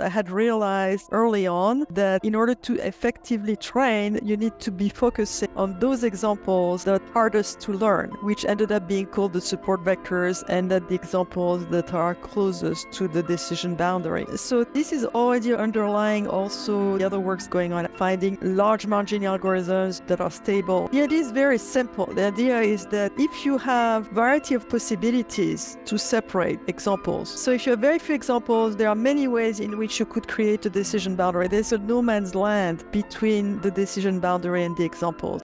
I had realized early on that in order to effectively train, you need to be focusing on those examples that are hardest to learn, which ended up being called the support vectors, and that the examples that are closest to the decision boundary. So this is already underlying also the other works going on, finding large margin algorithms that are stable. The idea is very simple. The idea is that if you have a variety of possibilities to separate examples, so if you have very few examples, there are many ways in which you could create a decision boundary. There's a no man's land between the decision boundary and the examples.